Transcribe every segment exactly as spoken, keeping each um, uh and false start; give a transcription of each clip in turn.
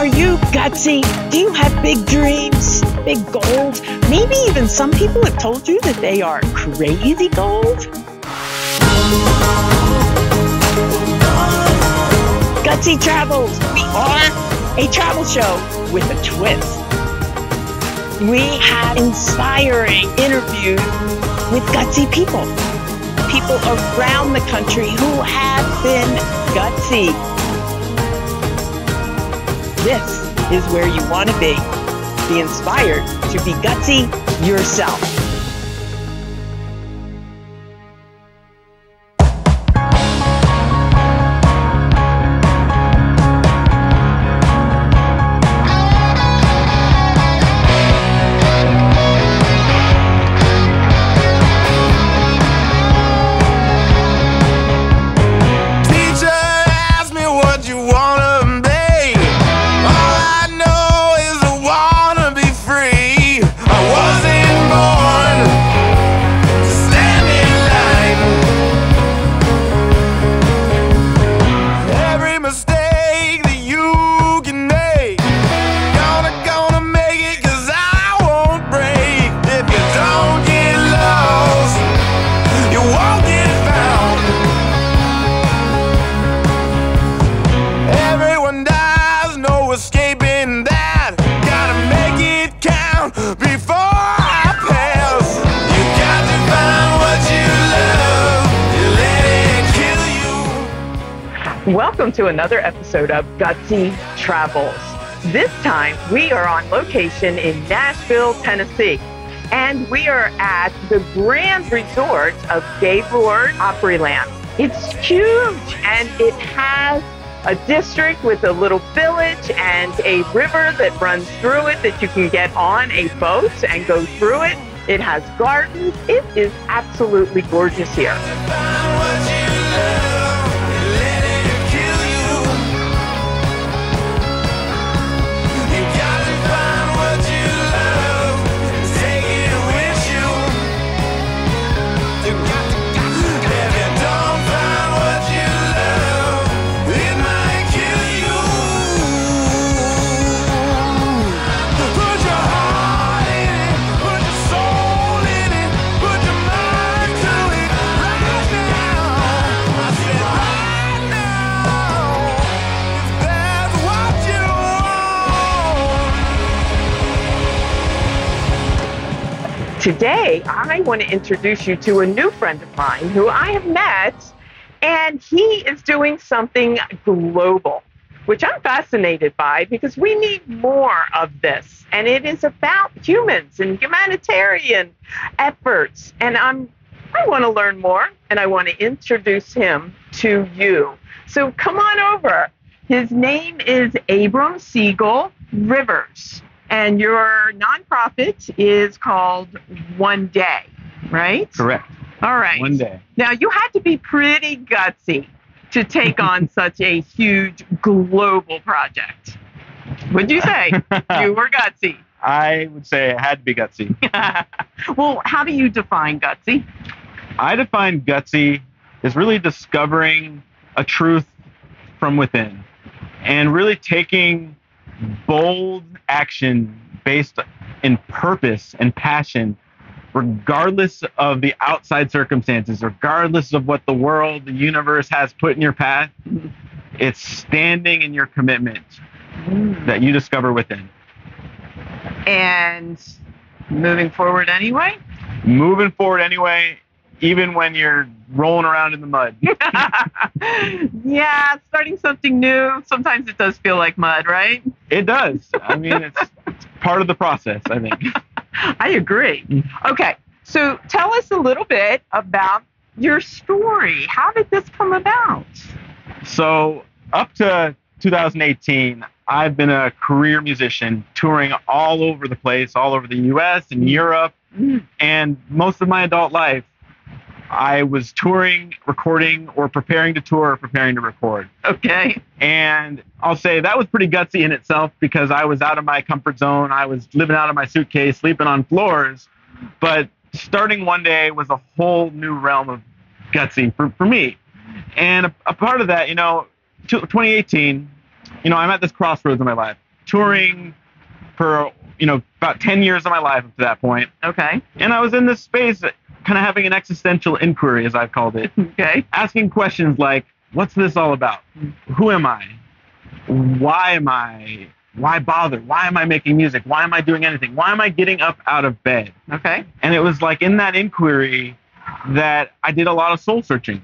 Are you gutsy? Do you have big dreams, big goals? Maybe even some people have told you that they are crazy goals. Gutsy Travels, we are a travel show with a twist. We have inspiring interviews with gutsy people, people around the country who have been gutsy. This is where you want to be. Be inspired to be gutsy yourself. Welcome to another episode of Gutsy Travels. This time we are on location in Nashville, Tennessee, and we are at the Grand Resort of Gaylord Opryland. It's huge, and it has a district with a little village and a river that runs through it that you can get on a boat and go through it. It has gardens. It is absolutely gorgeous here. Today, I want to introduce you to a new friend of mine who I have met, and he is doing something global, which I'm fascinated by because we need more of this. And it is about humans and humanitarian efforts. And I'm, I want to learn more, and I want to introduce him to you. So come on over. His name is Abram Siegel Rivers. And your nonprofit is called One Day, right? Correct. All right. One Day. Now, you had to be pretty gutsy to take on such a huge global project. What'd you say? You were gutsy. I would say it had to be gutsy. Well, how do you define gutsy? I define gutsy as really discovering a truth from within and really taking bold action based in purpose and passion, regardless of the outside circumstances, regardless of what the world, the universe has put in your path. It's standing in your commitment that you discover within. And moving forward anyway? Moving forward anyway, even when you're rolling around in the mud. Yeah, starting something new. Sometimes it does feel like mud, right? It does. I mean, it's, it's part of the process, I think. I agree. Okay, so tell us a little bit about your story. How did this come about? So up to two thousand eighteen, I've been a career musician, touring all over the place, all over the U S and Europe, mm. and most of my adult life, I was touring, recording, or preparing to tour, or preparing to record. Okay. And I'll say that was pretty gutsy in itself because I was out of my comfort zone. I was living out of my suitcase, sleeping on floors. But starting One Day was a whole new realm of gutsy for, for me. And a, a part of that, you know, twenty eighteen, you know, I'm at this crossroads in my life. touring for, you know, about ten years of my life up to that point. Okay. And I was in this space kind of having an existential inquiry, as I've called it. Okay. Asking questions like, what's this all about? Who am I? Why am I? Why bother? Why am I making music? Why am I doing anything? Why am I getting up out of bed? Okay. And it was like in that inquiry that I did a lot of soul searching.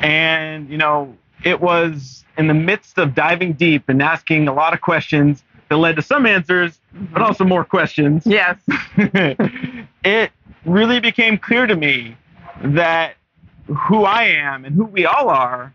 And, you know, it was in the midst of diving deep and asking a lot of questions that led to some answers, but also more questions. Yes. It really became clear to me that who I am and who we all are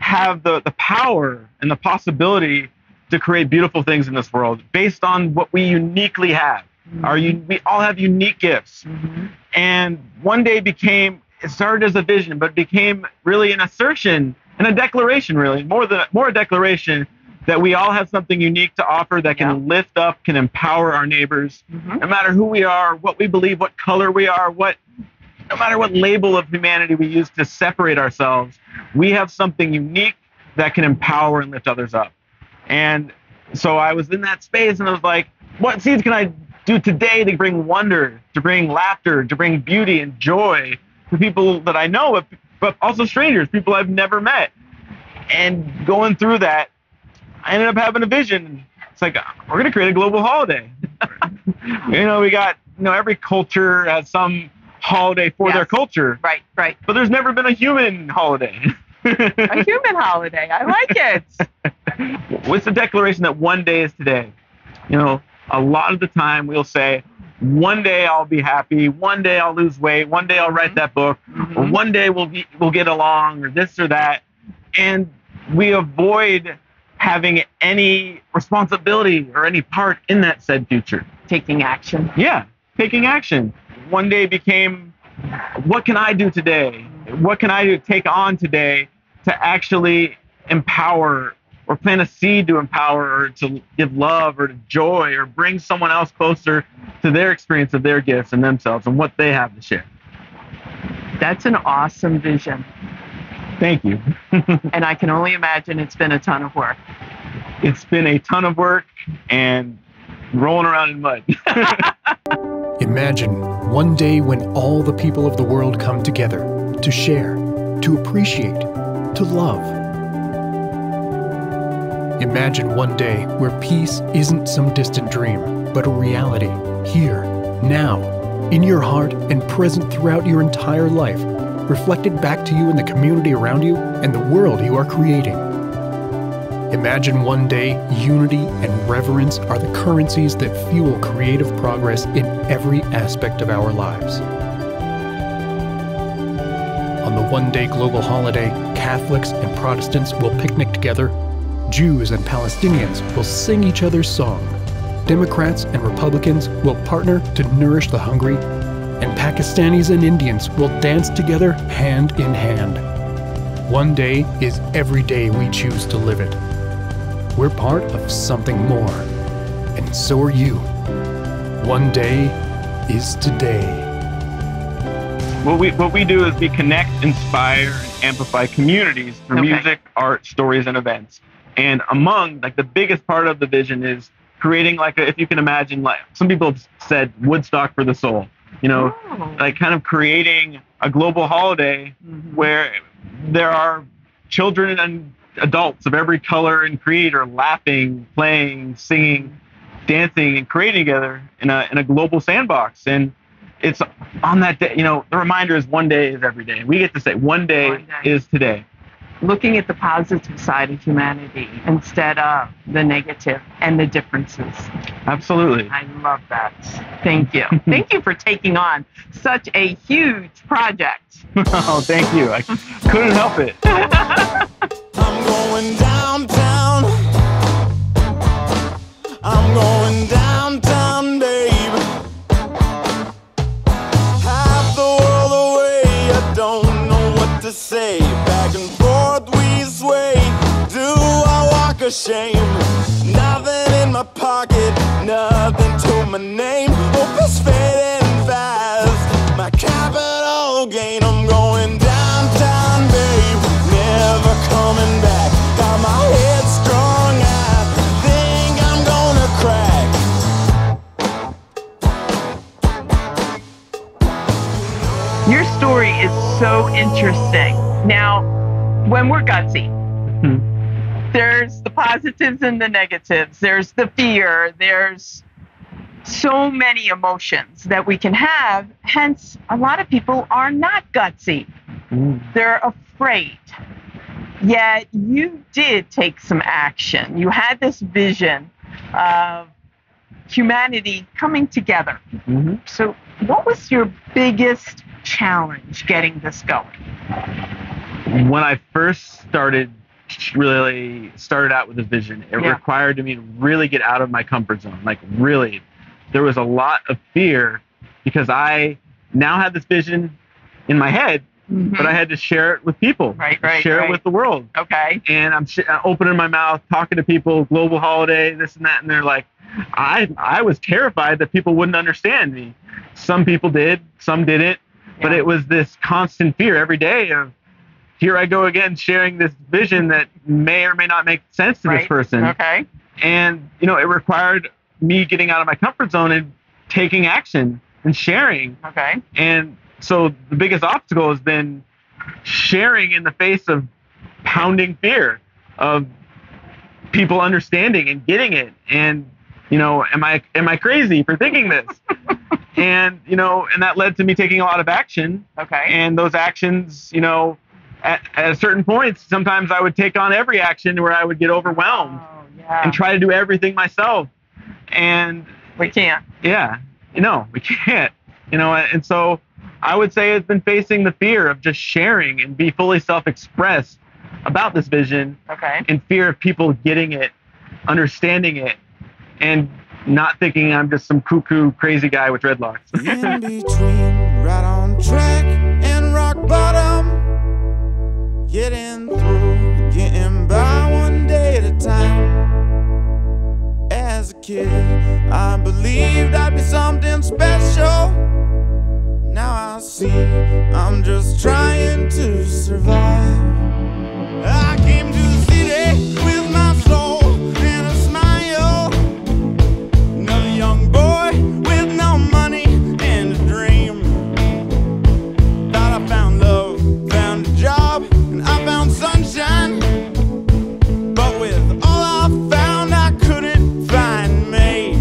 have the, the power and the possibility to create beautiful things in this world based on what we uniquely have. Mm-hmm. Our, we all have unique gifts. Mm-hmm. And One Day became, it started as a vision, but became really an assertion and a declaration, really, more than more a declaration that we all have something unique to offer that can yeah. lift up, can empower our neighbors, mm-hmm. no matter who we are, what we believe, what color we are, what no matter what label of humanity we use to separate ourselves, we have something unique that can empower and lift others up. And so I was in that space and I was like, what seeds can I do today to bring wonder, to bring laughter, to bring beauty and joy to people that I know, but also strangers, people I've never met. And going through that, I ended up having a vision. It's like, we're going to create a global holiday. You know, we got, you know, every culture has some holiday for yes. their culture. Right, right. But there's never been a human holiday. A human holiday. I like it. What's the declaration that one day is today? You know, a lot of the time we'll say, one day I'll be happy. One day I'll lose weight. One day I'll write that book. Mm-hmm. Or one day we'll be, we'll get along or this or that. And we avoid having any responsibility or any part in that said future. Taking action. Yeah, taking action. One day became, what can I do today? What can I do, take on today to actually empower or plant a seed to empower or to give love or to joy or bring someone else closer to their experience of their gifts and themselves and what they have to share. That's an awesome vision. Thank you. And I can only imagine it's been a ton of work. It's been a ton of work and rolling around in mud. Imagine one day when all the people of the world come together to share, to appreciate, to love. Imagine one day where peace isn't some distant dream, but a reality here, now, in your heart and present throughout your entire life, reflected back to you in the community around you and the world you are creating. Imagine one day unity and reverence are the currencies that fuel creative progress in every aspect of our lives. On the one-day global holiday, Catholics and Protestants will picnic together. Jews and Palestinians will sing each other's song. Democrats and Republicans will partner to nourish the hungry. And Pakistanis and Indians will dance together hand in hand. One day is every day we choose to live it. We're part of something more. And so are you. One day is today. What we, what we do is we connect, inspire, and amplify communities through okay. music, art, stories, and events. And among, like, the biggest part of the vision is creating, like, a, if you can imagine, like, some people have said Woodstock for the soul. You know, oh. like, kind of creating a global holiday mm-hmm. where there are children and adults of every color and creed are laughing, playing, singing, dancing, and creating together in a, in a global sandbox. And it's on that day, you know, the reminder is one day is every day. We get to say one day, one day is today. Looking at the positive side of humanity instead of the negative and the differences. Absolutely. I love that. Thank you. Thank you for taking on such a huge project. Oh, thank you. I couldn't help it. I'm going downtown. I'm going downtown, baby. Say back and forth we sway. Do I walk ashamed? Nothing in my pocket, nothing to my name. Hope is fading fast. My capital gain. I'm going downtown, babe. Never coming back. Got my head strong. I think I'm interesting. Now, when we're gutsy, mm-hmm. there's the positives and the negatives. There's the fear. There's so many emotions that we can have. Hence, a lot of people are not gutsy. Mm. They're afraid. Yet you did take some action. You had this vision of humanity coming together. Mm-hmm. So what was your biggest challenge getting this going? When I first started, really started out with this vision, it yeah. required me to really get out of my comfort zone. Like really, there was a lot of fear because I now had this vision in my head, mm-hmm. but I had to share it with people, right, right, share right. it with the world. Okay. And I'm sh- opening my mouth, talking to people, global holiday, this and that. And they're like, I, I was terrified that people wouldn't understand me. Some people did, some didn't, yeah. but it was this constant fear every day of, here I go again, sharing this vision that may or may not make sense to right. this person. Okay. And, you know, it required me getting out of my comfort zone and taking action and sharing. Okay. And so the biggest obstacle has been sharing in the face of pounding fear of people understanding and getting it. And, you know, am I, am I crazy for thinking this? And, you know, and that led to me taking a lot of action. Okay. And those actions, you know, At, at certain points, sometimes I would take on every action where I would get overwhelmed oh, yeah. and try to do everything myself. And we can't. Yeah. You know, we can't. You know, and so I would say it's been facing the fear of just sharing and be fully self-expressed about this vision. Okay. And fear of people getting it, understanding it, and not thinking I'm just some cuckoo crazy guy with dreadlocks. In between, right on track and rock bottom. Getting through, getting by one day at a time. As a kid, I believed I'd be something special. Now I see, I'm just trying to survive. I came to the city with my soul and a smile. Another young boy with no money and a dream. Thought I found love, found a job. I found sunshine, but with all I found, I couldn't find me.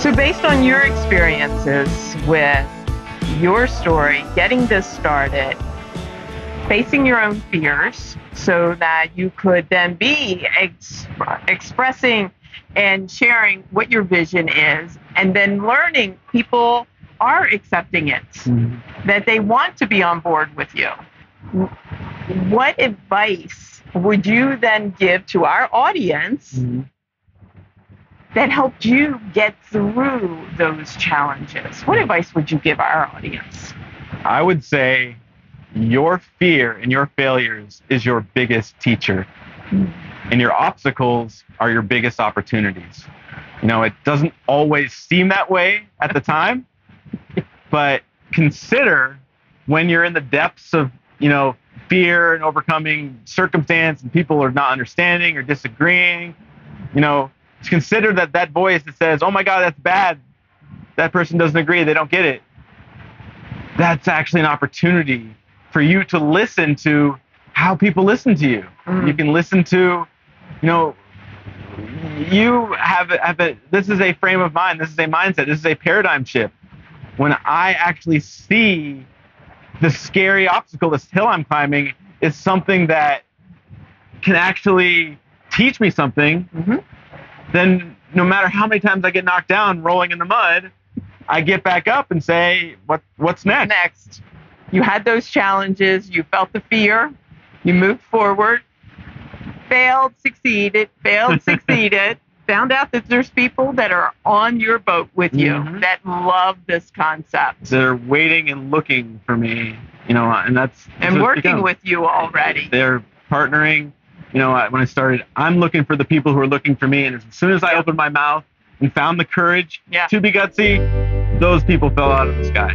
So based on your experiences with your story, getting this started, facing your own fears so that you could then be ex- expressing and sharing what your vision is, and then learning people are accepting it, mm-hmm. that they want to be on board with you. What advice would you then give to our audience mm-hmm. that helped you get through those challenges? What advice would you give our audience? I would say your fear and your failures is your biggest teacher. Mm-hmm. And your obstacles are your biggest opportunities. You know, it doesn't always seem that way at the time, but consider when you're in the depths of, you know, fear and overcoming circumstance and people are not understanding or disagreeing, you know, consider that that voice that says, oh my God, that's bad. That person doesn't agree. They don't get it. That's actually an opportunity for you to listen to how people listen to you. Mm. You can listen to, you know, you have, have a, this is a frame of mind. This is a mindset. This is a paradigm shift. When I actually see the scary obstacle, this hill I'm climbing, is something that can actually teach me something, mm-hmm. then no matter how many times I get knocked down rolling in the mud, I get back up and say, what, what's next? Next. You had those challenges. You felt the fear. You moved forward, failed, succeeded, failed, succeeded, found out that there's people that are on your boat with you mm-hmm. that love this concept. They're waiting and looking for me, you know, and that's... that's and working with you already. They're partnering. You know, when I started, I'm looking for the people who are looking for me. And as soon as I opened my mouth and found the courage yeah. to be gutsy, those people fell out of the sky.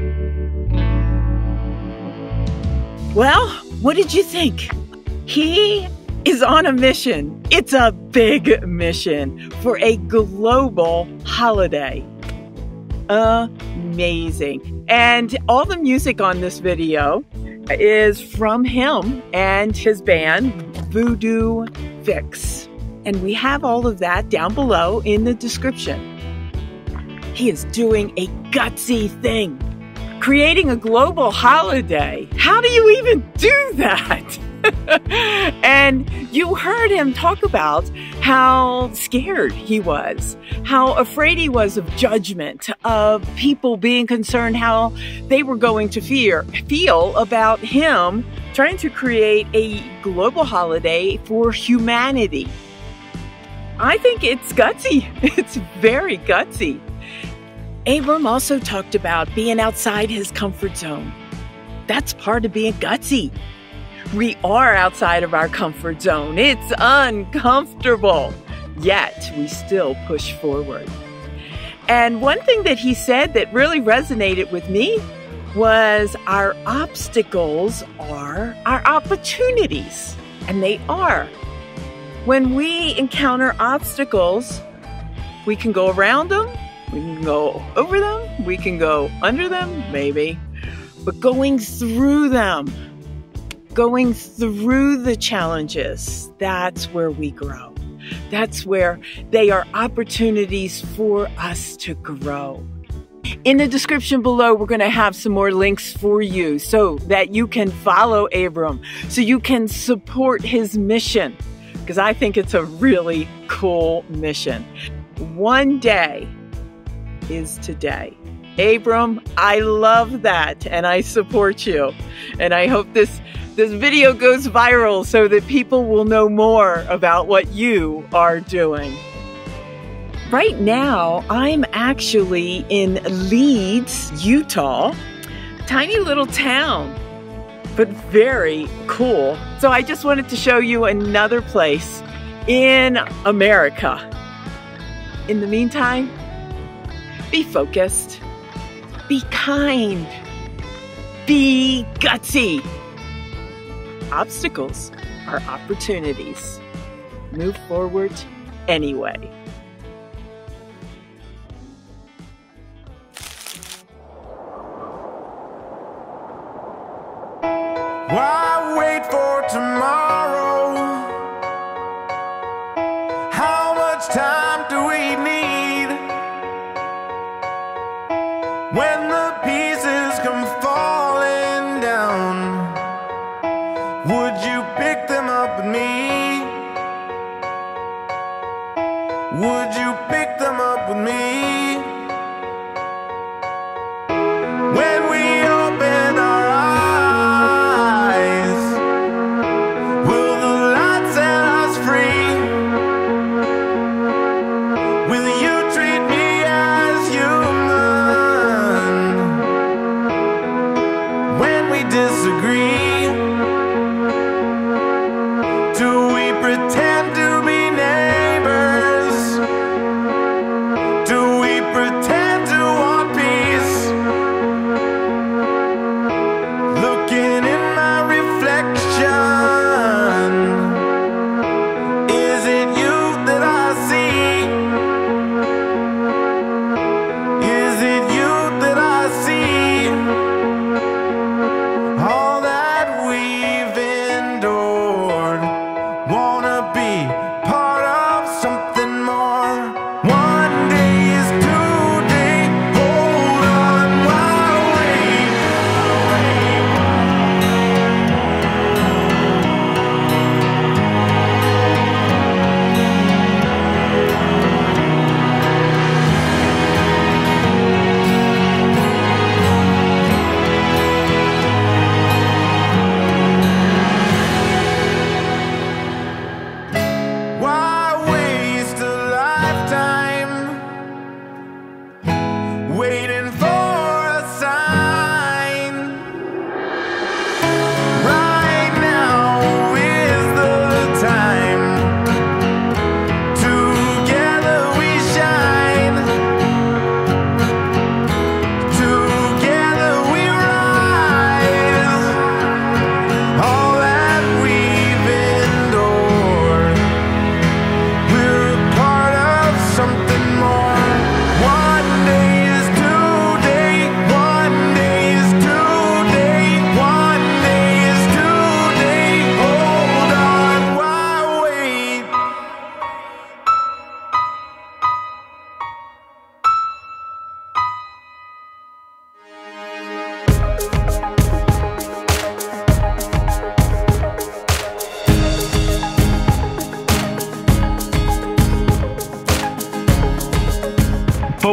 Well... what did you think? He is on a mission. It's a big mission for a global holiday. Amazing. And all the music on this video is from him and his band, Voodoo Fix. And we have all of that down below in the description. He is doing a gutsy thing, creating a global holiday. How do you even do that? And you heard him talk about how scared he was, how afraid he was of judgment, of people being concerned how they were going to fear, feel about him trying to create a global holiday for humanity. I think it's gutsy. It's very gutsy. Abram also talked about being outside his comfort zone. That's part of being gutsy. We are outside of our comfort zone. It's uncomfortable, yet we still push forward. And one thing that he said that really resonated with me was our obstacles are our opportunities, and they are. When we encounter obstacles, we can go around them, we can go over them, we can go under them, maybe, but going through them, going through the challenges, that's where we grow. That's where they are opportunities for us to grow. In the description below, we're going to have some more links for you so that you can follow Abram, so you can support his mission, because I think it's a really cool mission. One day is today. Abram, I love that, and I support you. And I hope this This video goes viral so that people will know more about what you are doing. Right now, I'm actually in Leeds, Utah. Tiny little town, but very cool. So I just wanted to show you another place in America. In the meantime, be focused, be kind, be gutsy. Obstacles are opportunities. Move forward anyway. Why wait for tomorrow? How much time do we need? When the pieces come falling down, would you pick them up with me? Would you pick them up with me? When we open our eyes, will the light set us free? Will you treat me as human?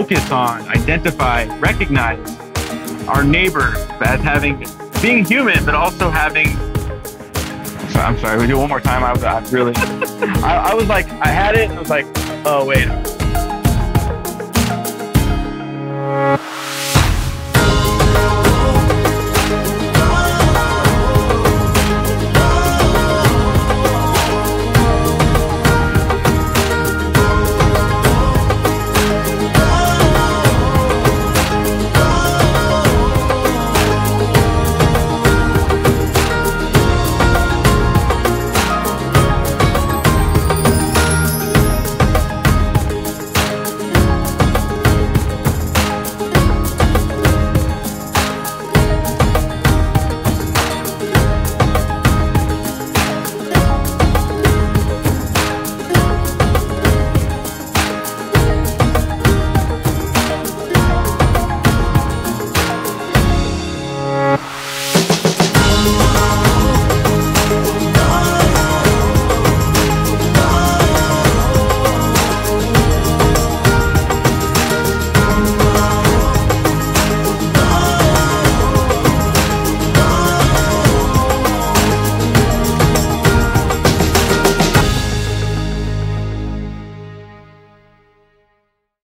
focus on, identify, recognize our neighbor as having, being human, but also having. So, I'm sorry, we do it one more time. I was I really, I, I was like, I had it, and I was like, oh wait.